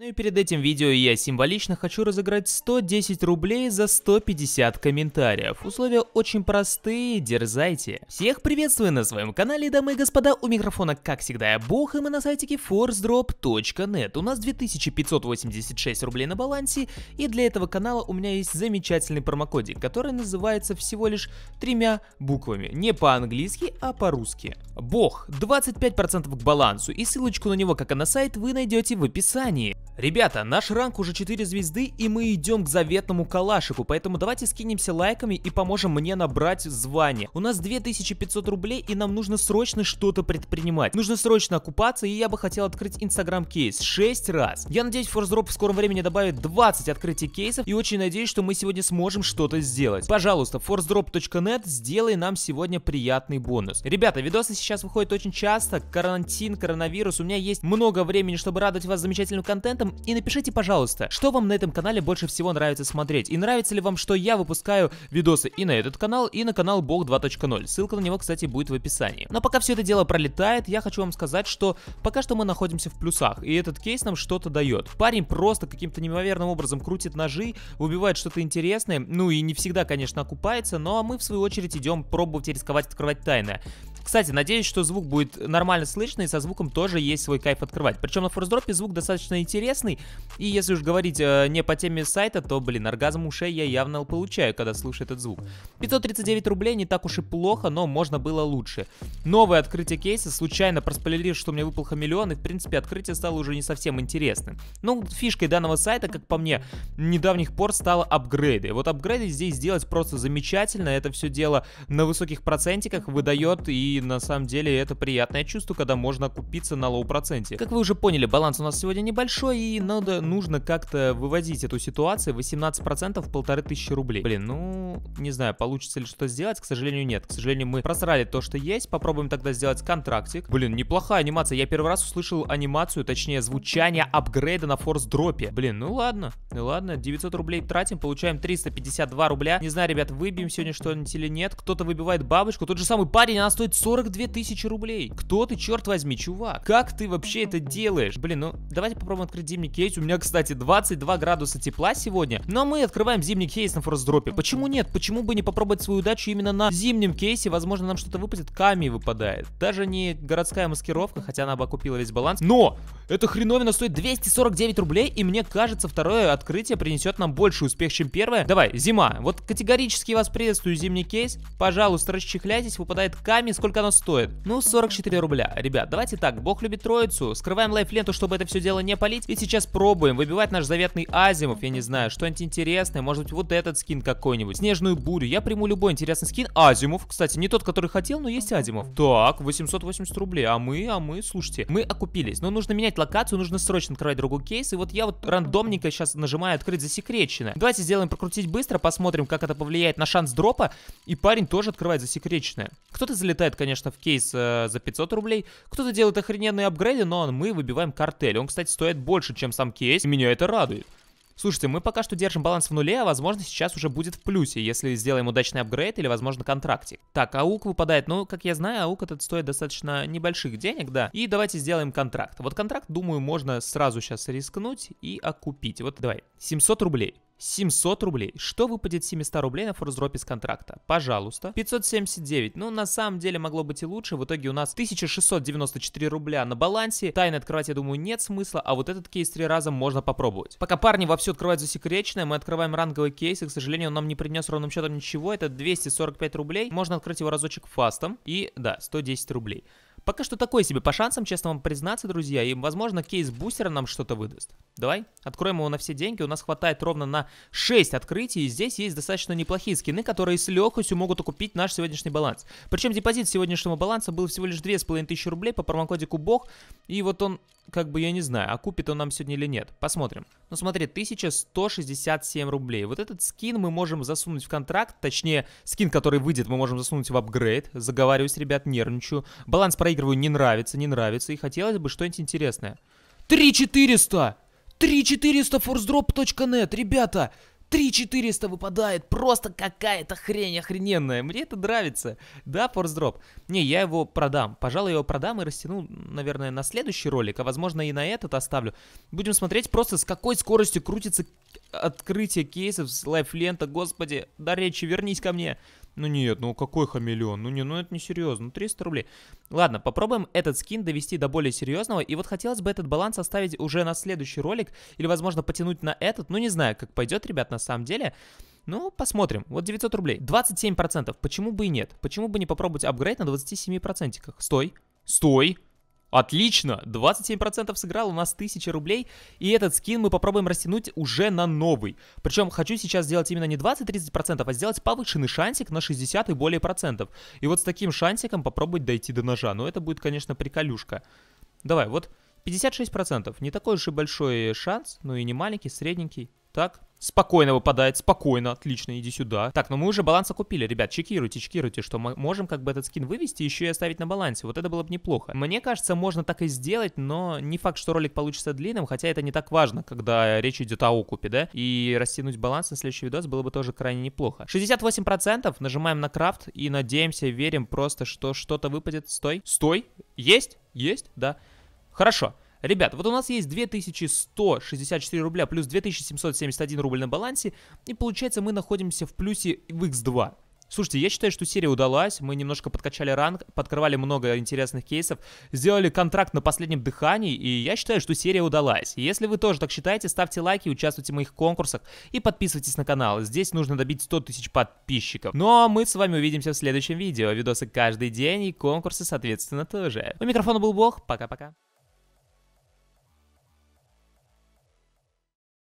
Ну и перед этим видео я символично хочу разыграть 110 рублей за 150 комментариев. Условия очень простые, дерзайте. Всех приветствую на своем канале, дамы и господа, у микрофона как всегда я Бог, и мы на сайтике forcedrop.net. У нас 2586 рублей на балансе, и для этого канала у меня есть замечательный промокодик, который называется всего лишь 3 буквами. Не по-английски, а по-русски. Бог, 25% к балансу, и ссылочку на него, как и на сайт, вы найдете в описании. Ребята, наш ранг уже 4 звезды, и мы идем к заветному калашику, поэтому давайте скинемся лайками и поможем мне набрать звание. У нас 2500 рублей, и нам нужно срочно что-то предпринимать. Нужно срочно окупаться, и я бы хотел открыть инстаграм-кейс 6 раз. Я надеюсь, ForceDrop в скором времени добавит 20 открытий кейсов, и очень надеюсь, что мы сегодня сможем что-то сделать. Пожалуйста, forcedrop.net, сделай нам сегодня приятный бонус. Ребята, видосы сейчас выходят очень часто, карантин, коронавирус, у меня есть много времени, чтобы радовать вас замечательным контентом. И напишите, пожалуйста, что вам на этом канале больше всего нравится смотреть. И нравится ли вам, что я выпускаю видосы и на этот канал, и на канал Бог 2.0. Ссылка на него, кстати, будет в описании. Но пока все это дело пролетает, я хочу вам сказать, что пока что мы находимся в плюсах. И этот кейс нам что-то дает. Парень просто каким-то неимоверным образом крутит ножи, убивает что-то интересное. Ну и не всегда, конечно, окупается. Но мы, в свою очередь, идем пробовать и рисковать открывать тайное. Кстати, надеюсь, что звук будет нормально слышно, и со звуком тоже есть свой кайф открывать. Причем на ForceDrop звук достаточно интересный, и если уж говорить не по теме сайта, то, блин, оргазм ушей я явно получаю, когда слушаю этот звук. 539 рублей, не так уж и плохо, но можно было лучше. Новое открытие кейса, случайно проспойлерил, что мне выпал хамелеон, и, в принципе, открытие стало уже не совсем интересным. Ну, фишкой данного сайта, как по мне, недавних пор стало апгрейды. Вот апгрейды здесь сделать просто замечательно, это все дело на высоких процентиках выдает, и на самом деле это приятное чувство, когда можно окупиться на лоу-проценте. Как вы уже поняли, баланс у нас сегодня небольшой, и нужно как-то выводить эту ситуацию. 18% 1500 рублей. Блин, ну, не знаю, получится ли что сделать, к сожалению, нет. К сожалению, мы просрали то, что есть. Попробуем тогда сделать контрактик. Блин, неплохая анимация. Я первый раз услышал анимацию, точнее, звучание апгрейда на ForceDrop. Блин, ну ладно, 900 рублей тратим, получаем 352 рубля. Не знаю, ребят, выбьем сегодня что-нибудь или нет. Кто-то выбивает бабочку. Тот же самый парень, она стоит 42 000 рублей. Кто ты, черт возьми, чувак? Как ты вообще это делаешь? Блин, ну давайте попробуем открыть зимний кейс. У меня, кстати, 22 градуса тепла сегодня. Но мы открываем зимний кейс на ForceDrop. Почему нет? Почему бы не попробовать свою удачу именно на зимнем кейсе? Возможно, нам что-то выпадет. Ками выпадает. Даже не городская маскировка, хотя она бы окупила весь баланс. Но эта хреновина стоит 249 рублей. И мне кажется, второе открытие принесет нам больше успех, чем первое. Давай, зима. Вот категорически вас приветствую, зимний кейс. Пожалуйста, расчехляйтесь. Выпадает Ками. Сколько оно стоит? Ну, 44 рубля. Ребят, давайте так, Бог любит троицу, скрываем лайфленту, чтобы это все дело не палить, и сейчас пробуем выбивать наш заветный Азимов, я не знаю, что-нибудь интересное, может быть, вот этот скин какой-нибудь, снежную бурю, я приму любой интересный скин, Азимов, кстати, не тот, который хотел, но есть Азимов. Так, 880 рублей, а мы, слушайте, мы окупились, но нужно менять локацию, нужно срочно открывать другой кейс, и вот я вот рандомненько сейчас нажимаю открыть засекреченное. Давайте сделаем прокрутить быстро, посмотрим, как это повлияет на шанс дропа, и парень тоже открывает засекреченное. Кто-то залетает, конечно, в кейс за 500 рублей. Кто-то делает охрененные апгрейды, но мы выбиваем картель. Он, кстати, стоит больше, чем сам кейс, и меня это радует. Слушайте, мы пока что держим баланс в нуле, а возможно сейчас уже будет в плюсе, если сделаем удачный апгрейд или, возможно, контрактик. Так, аук выпадает, ну, как я знаю, аук этот стоит достаточно небольших денег, да. И давайте сделаем контракт. Вот контракт, думаю, можно сразу сейчас рискнуть и окупить. Вот давай, 700 рублей. 700 рублей. Что выпадет 700 рублей на ForceDrop с контракта? Пожалуйста. 579. Ну, на самом деле, могло быть и лучше. В итоге у нас 1694 рубля на балансе. Тайны открывать, я думаю, нет смысла. А вот этот кейс 3 раза можно попробовать. Пока парни вовсю открывают засекреченное, мы открываем ранговый кейс. И, к сожалению, он нам не принес ровным счетом ничего. Это 245 рублей. Можно открыть его разочек фастом. И, да, 110 рублей. Пока что такое себе по шансам, честно вам признаться, друзья. И, возможно, кейс бустера нам что-то выдаст. Давай, откроем его на все деньги. У нас хватает ровно на 6 открытий. И здесь есть достаточно неплохие скины, которые с легкостью могут окупить наш сегодняшний баланс. Причем депозит сегодняшнего баланса был всего лишь 2500 рублей по промокодику Бог. И вот он, как бы, я не знаю, окупит он нам сегодня или нет. Посмотрим. Ну, смотри, 1167 рублей. Вот этот скин мы можем засунуть в контракт. Точнее, скин, который выйдет, мы можем засунуть в апгрейд. Заговариваюсь, ребят, нервничаю. Баланс проигрываю, не нравится. И хотелось бы что-нибудь интересное. 3400! 3400 forcedrop.net, ребята! 3400 выпадает, просто какая-то хрень охрененная. Мне это нравится. Да, ForceDrop? Не, я его продам. Пожалуй, я его продам и растяну, наверное, на следующий ролик, а возможно и на этот оставлю. Будем смотреть просто, с какой скоростью крутится открытие кейсов с лайфлента. Господи, да речи, вернись ко мне. Ну нет, ну какой хамелеон? Ну не, ну это не серьезно, ну 300 рублей. Ладно, попробуем этот скин довести до более серьезного. И вот хотелось бы этот баланс оставить уже на следующий ролик. Или, возможно, потянуть на этот. Ну не знаю, как пойдет, ребят, на самом деле. Ну, посмотрим. Вот 900 рублей. 27%. Почему бы и нет? Почему бы не попробовать апгрейд на 27%? Стой. Стой. Отлично, 27% сыграл, у нас 1000 рублей, и этот скин мы попробуем растянуть уже на новый. Причем хочу сейчас сделать именно не 20-30%, а сделать повышенный шансик на 60 и более процентов. И вот с таким шансиком попробовать дойти до ножа, но это будет, конечно, приколюшка. Давай, вот 56%, не такой уж и большой шанс, ну и не маленький, средненький. Так, спокойно выпадает, спокойно, отлично, иди сюда. Так, ну мы уже баланс окупили, ребят, чекируйте, чекируйте, что мы можем как бы этот скин вывести, еще и оставить на балансе, вот это было бы неплохо. Мне кажется, можно так и сделать, но не факт, что ролик получится длинным, хотя это не так важно, когда речь идет о окупе, да? И растянуть баланс на следующий видос было бы тоже крайне неплохо. 68%, нажимаем на крафт и надеемся, верим просто, что что-то выпадет. Стой, стой, есть, есть, да, хорошо. Ребят, вот у нас есть 2164 рубля плюс 2771 рубль на балансе, и получается мы находимся в плюсе в x2. Слушайте, я считаю, что серия удалась, мы немножко подкачали ранг, подкрывали много интересных кейсов, сделали контракт на последнем дыхании, и я считаю, что серия удалась. Если вы тоже так считаете, ставьте лайки, участвуйте в моих конкурсах и подписывайтесь на канал, здесь нужно добить 100 тысяч подписчиков. Ну а мы с вами увидимся в следующем видео, видосы каждый день и конкурсы соответственно тоже. У микрофона был Бог, пока-пока.